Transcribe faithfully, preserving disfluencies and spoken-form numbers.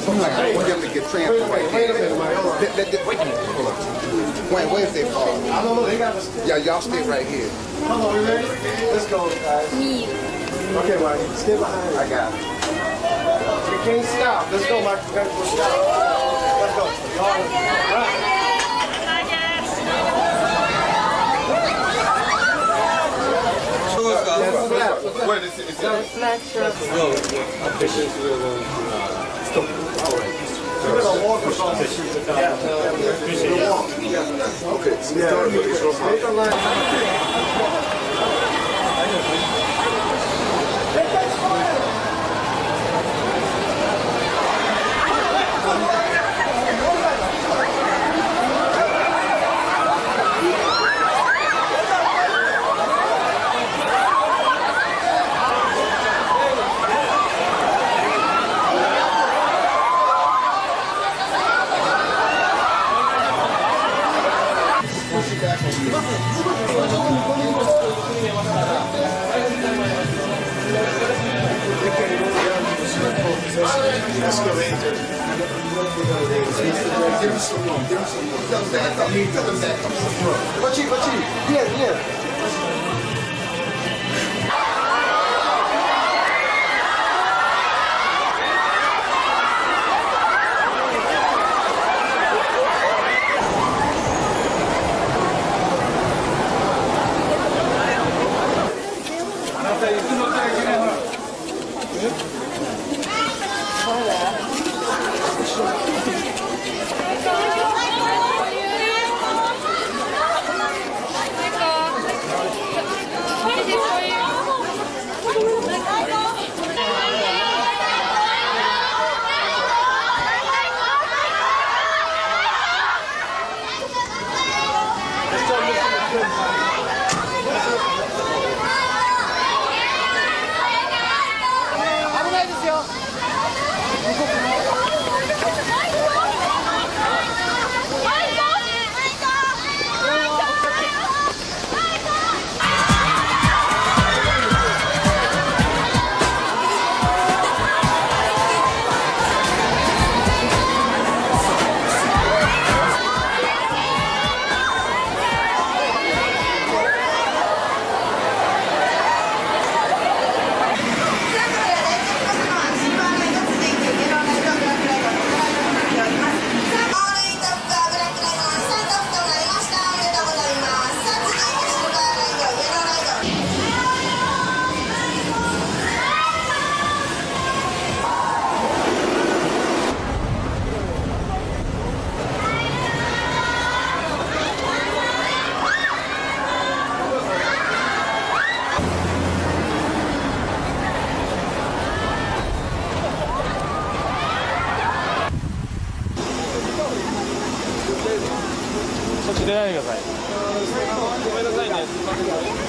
somebody for him to get transferred right there. Wait, where's their car? I don't know. They got us. Yeah, y'all stay right here. Hold on, we ready? Let's go, guys. Okay, Mike, stay behind. I got it. You can't stop. Let's go, Mike. You can't stop. Let's go. All right. Wait, it's, it's, it's, no, it's not sure. No, it's not. Okay. Thank you.